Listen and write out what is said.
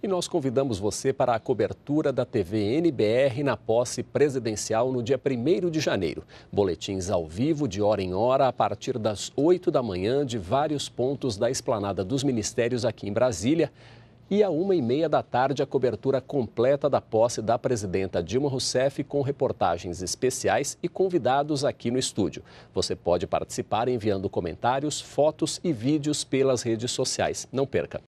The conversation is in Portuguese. E nós convidamos você para a cobertura da TV NBR na posse presidencial no dia 1º de janeiro. Boletins ao vivo, de hora em hora, a partir das 8 da manhã, de vários pontos da Esplanada dos Ministérios aqui em Brasília. E à 13h30 da tarde, a cobertura completa da posse da presidenta Dilma Rousseff, com reportagens especiais e convidados aqui no estúdio. Você pode participar enviando comentários, fotos e vídeos pelas redes sociais. Não perca!